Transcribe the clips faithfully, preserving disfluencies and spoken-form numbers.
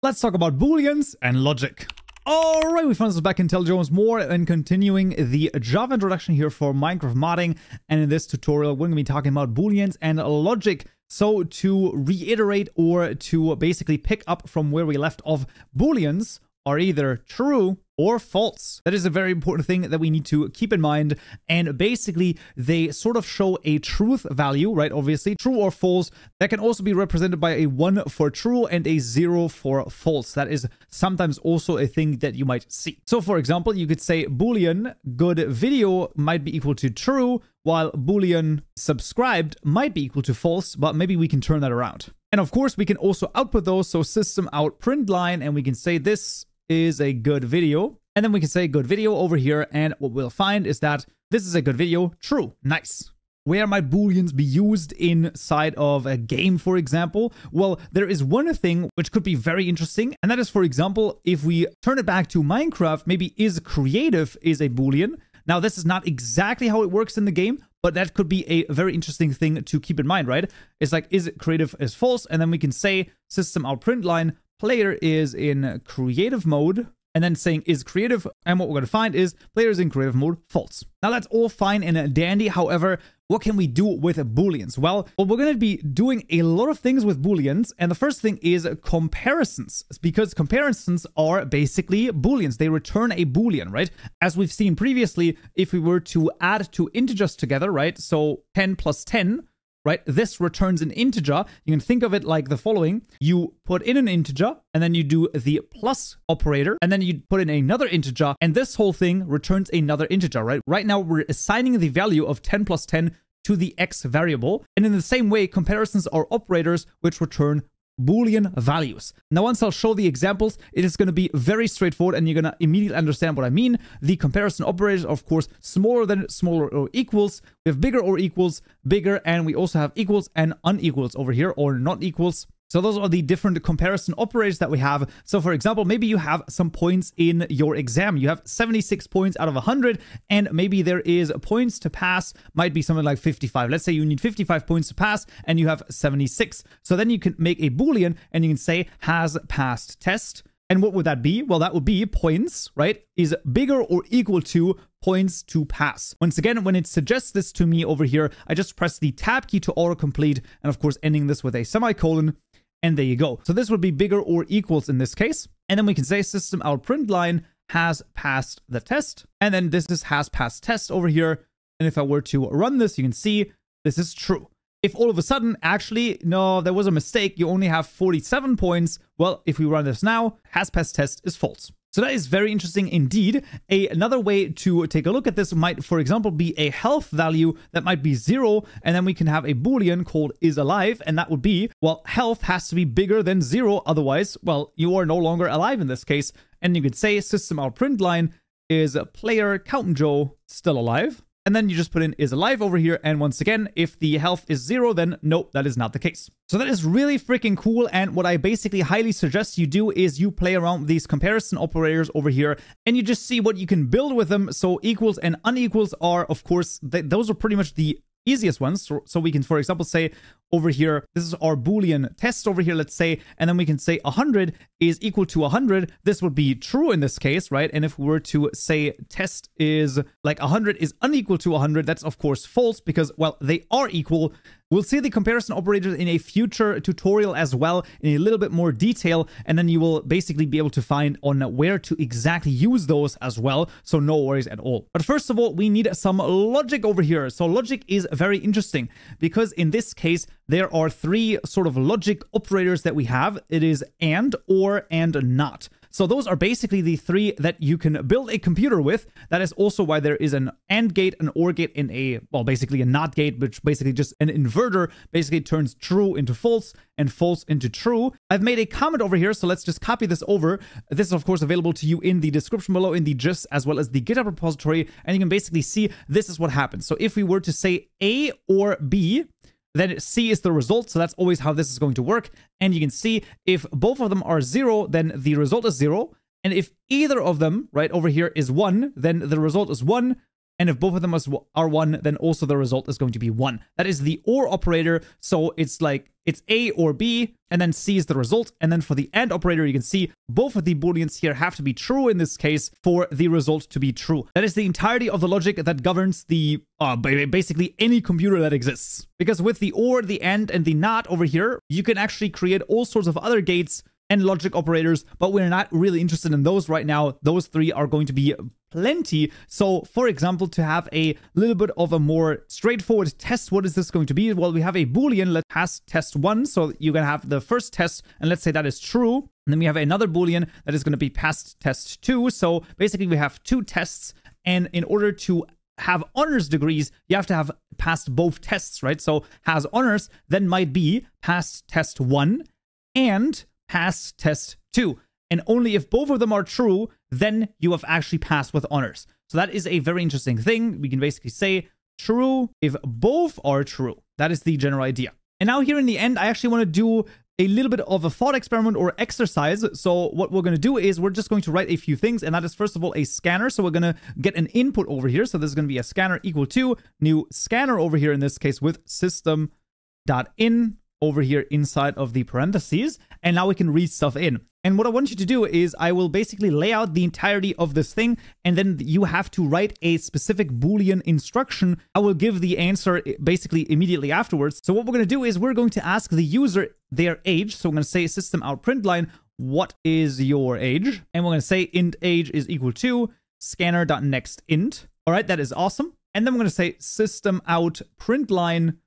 Let's talk about Booleans and logic. Alright, we found this back in IntelliJones more and continuing the Java introduction here for Minecraft modding. And in this tutorial, we're going to be talking about Booleans and logic. So to reiterate or to basically pick up from where we left off, Booleans are either true or false. That is a very important thing that we need to keep in mind. And basically, they sort of show a truth value, right? Obviously, true or false. That can also be represented by a one for true and a zero for false. That is sometimes also a thing that you might see. So for example, you could say Boolean good video might be equal to true, while Boolean subscribed might be equal to false, but maybe we can turn that around. And of course, we can also output those. So system out print line, and we can say this is a good video. And then we can say good video over here. And what we'll find is that this is a good video. True. Nice. Where might Booleans be used inside of a game, for example? Well, there is one thing which could be very interesting. And that is, for example, if we turn it back to Minecraft, maybe is creative is a Boolean. Now, this is not exactly how it works in the game, but that could be a very interesting thing to keep in mind, right? It's like, is creative is false? And then we can say system out print line. Player is in creative mode, and then saying is creative. And what we're going to find is player is in creative mode, false. Now that's all fine and dandy. However, what can we do with Booleans? Well, well we're going to be doing a lot of things with Booleans. And the first thing is comparisons, because comparisons are basically Booleans. They return a Boolean, right? As we've seen previously, if we were to add two integers together, right? So ten plus ten. Right? This returns an integer. You can think of it like the following. You put in an integer, and then you do the plus operator, and then you put in another integer, and this whole thing returns another integer, right? Right now, we're assigning the value of ten plus ten to the x variable. And in the same way, comparisons are operators which return Boolean values. Now, once I'll show the examples, it is going to be very straightforward, and you're going to immediately understand what I mean. The comparison operators, of course, smaller than, smaller or equals. We have bigger or equals, bigger, and we also have equals and unequals over here, or not equals. So those are the different comparison operators that we have. So for example, maybe you have some points in your exam. You have seventy-six points out of one hundred, and maybe there is points to pass, might be something like fifty-five. Let's say you need fifty-five points to pass, and you have seventy-six. So then you can make a Boolean, and you can say has passed test. And what would that be? Well, that would be points, right, is bigger or equal to points to pass. Once again, when it suggests this to me over here, I just press the tab key to autocomplete, and of course, ending this with a semicolon. And there you go. So this would be bigger or equals in this case. And then we can say system out print line has passed the test. And then this is has passed test over here. And if I were to run this, you can see this is true. If all of a sudden, actually, no, there was a mistake. You only have forty-seven points. Well, if we run this now, has passed test is false. So that is very interesting indeed. A, another way to take a look at this might, for example, be a health value that might be zero. And then we can have a Boolean called is alive. And that would be, well, health has to be bigger than zero. Otherwise, well, you are no longer alive in this case. And you could say system out print line is a player count Joe still alive. And then you just put in is alive over here. And once again, if the health is zero, then nope, that is not the case. So that is really freaking cool. And what I basically highly suggest you do is you play around with these comparison operators over here and you just see what you can build with them. So equals and unequals are, of course, th those are pretty much the easiest ones. So, so we can, for example, say over here, this is our Boolean test over here, let's say, and then we can say one hundred is equal to one hundred. This would be true in this case, right? And if we were to say test is like one hundred is unequal to one hundred, that's of course false because, well, they are equal. We'll see the comparison operators in a future tutorial as well in a little bit more detail, and then you will basically be able to find on where to exactly use those as well. So no worries at all. But first of all, we need some logic over here. So logic is very interesting because in this case, there are three sort of logic operators that we have. It is and, or, and not. So those are basically the three that you can build a computer with. That is also why there is an AND gate, an OR gate, and a, well, basically a NOT gate, which basically just an inverter basically turns true into false and false into true. I've made a comment over here, so let's just copy this over. This is, of course, available to you in the description below, in the gist, as well as the GitHub repository. And you can basically see this is what happens. So if we were to say A or B, then C is the result. So that's always how this is going to work. And you can see if both of them are zero, then the result is zero. And if either of them right over here is one, then the result is one. And if both of them are one, then also the result is going to be one. That is the OR operator. So it's like, it's A or B, and then C is the result. And then for the AND operator, you can see both of the Booleans here have to be true in this case for the result to be true. That is the entirety of the logic that governs the uh, basically any computer that exists. Because with the OR, the AND, and the NOT over here, you can actually create all sorts of other gates and logic operators, but we're not really interested in those right now. Those three are going to be plenty. So, for example, to have a little bit of a more straightforward test, what is this going to be? Well, we have a Boolean that has test one, so you can have the first test, and let's say that is true. And then we have another Boolean that is going to be past test two. So basically, we have two tests, and in order to have honors degrees, you have to have passed both tests, right? So has honors then might be past test one and pass test two. And only if both of them are true, then you have actually passed with honors. So that is a very interesting thing. We can basically say true if both are true. That is the general idea. And now here in the end, I actually want to do a little bit of a thought experiment or exercise. So what we're going to do is we're just going to write a few things. And that is, first of all, a scanner. So we're going to get an input over here. So this is going to be a scanner equal to new scanner over here, in this case with system.in over here inside of the parentheses, and now we can read stuff in. And what I want you to do is I will basically lay out the entirety of this thing, and then you have to write a specific Boolean instruction. I will give the answer basically immediately afterwards. So what we're going to do is we're going to ask the user their age. So I'm going to say system out print line, what is your age? And we're going to say int age is equal to scanner.next int. All right, that is awesome. And then we're going to say system out print line,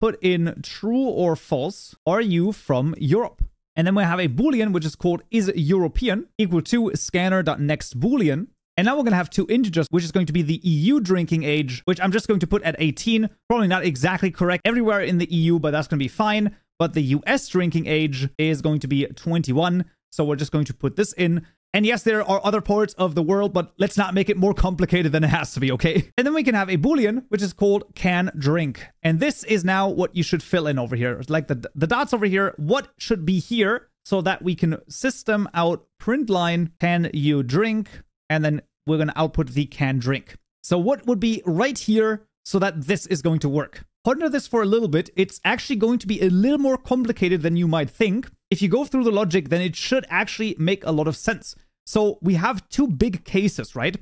put in true or false, are you from Europe? And then we have a Boolean, which is called is European, equal to scanner.next Boolean. And now we're going to have two integers, which is going to be the E U drinking age, which I'm just going to put at eighteen. Probably not exactly correct everywhere in the E U, but that's going to be fine. But the U S drinking age is going to be twenty-one. So we're just going to put this in. And yes, there are other parts of the world, but let's not make it more complicated than it has to be, okay? And then we can have a Boolean, which is called can drink. And this is now what you should fill in over here. It's like the, the dots over here, what should be here so that we can system out print line, can you drink? And then we're going to output the can drink. So what would be right here so that this is going to work? Ponder this for a little bit. It's actually going to be a little more complicated than you might think. If you go through the logic, then it should actually make a lot of sense. So we have two big cases, right?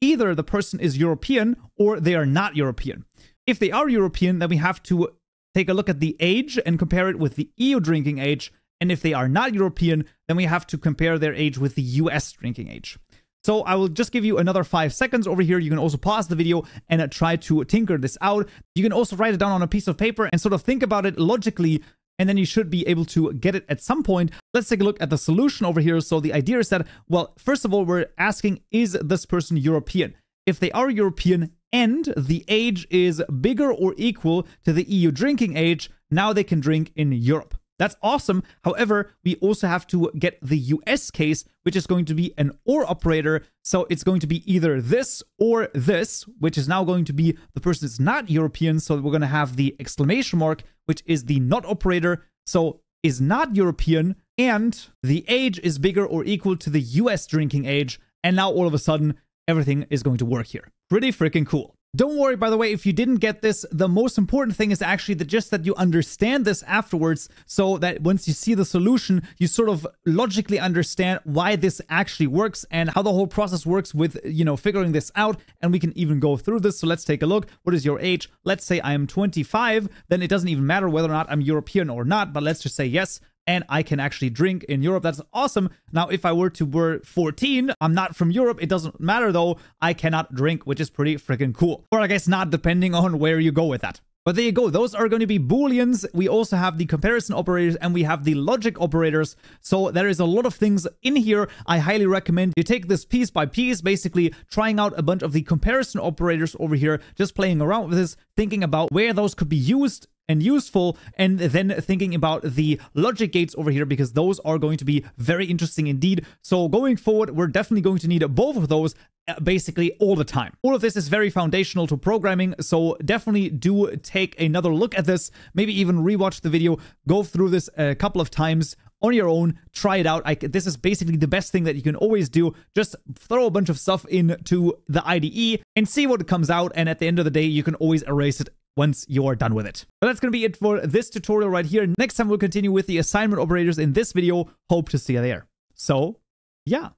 Either the person is European or they are not European. If they are European, then we have to take a look at the age and compare it with the E U drinking age. And if they are not European, then we have to compare their age with the U S drinking age. So I will just give you another five seconds over here. You can also pause the video and try to tinker this out. You can also write it down on a piece of paper and sort of think about it logically, and then you should be able to get it at some point. Let's take a look at the solution over here. So the idea is that, well, first of all, we're asking, is this person European? If they are European and the age is bigger or equal to the E U drinking age, now they can drink in Europe. That's awesome. However, we also have to get the U S case, which is going to be an OR operator. So it's going to be either this or this, which is now going to be the person is not European. So we're going to have the exclamation mark, which is the not operator. So is not European and the age is bigger or equal to the U S drinking age. And now all of a sudden, everything is going to work here. Pretty freaking cool. Don't worry, by the way, if you didn't get this, the most important thing is actually that just that you understand this afterwards, so that once you see the solution, you sort of logically understand why this actually works and how the whole process works with, you know, figuring this out. And we can even go through this. So let's take a look. What is your age? Let's say I am twenty-five. Then it doesn't even matter whether or not I'm European or not, but let's just say yes. And I can actually drink in Europe. That's awesome. Now, if I were to were fourteen, I'm not from Europe. It doesn't matter though. I cannot drink, which is pretty freaking cool. Or I guess not, depending on where you go with that. But there you go. Those are going to be Booleans. We also have the comparison operators and we have the logic operators. So there is a lot of things in here. I highly recommend you take this piece by piece, basically trying out a bunch of the comparison operators over here, just playing around with this, thinking about where those could be used and useful, and then thinking about the logic gates over here, because those are going to be very interesting indeed. So going forward, we're definitely going to need both of those basically all the time. All of this is very foundational to programming, so definitely do take another look at this, maybe even rewatch the video, go through this a couple of times on your own. Try it out. I, this is basically the best thing that you can always do. Just throw a bunch of stuff into the I D E and see what comes out. And at the end of the day, you can always erase it once you're done with it. But that's going to be it for this tutorial right here. Next time, we'll continue with the assignment operators in this video. Hope to see you there. So, yeah.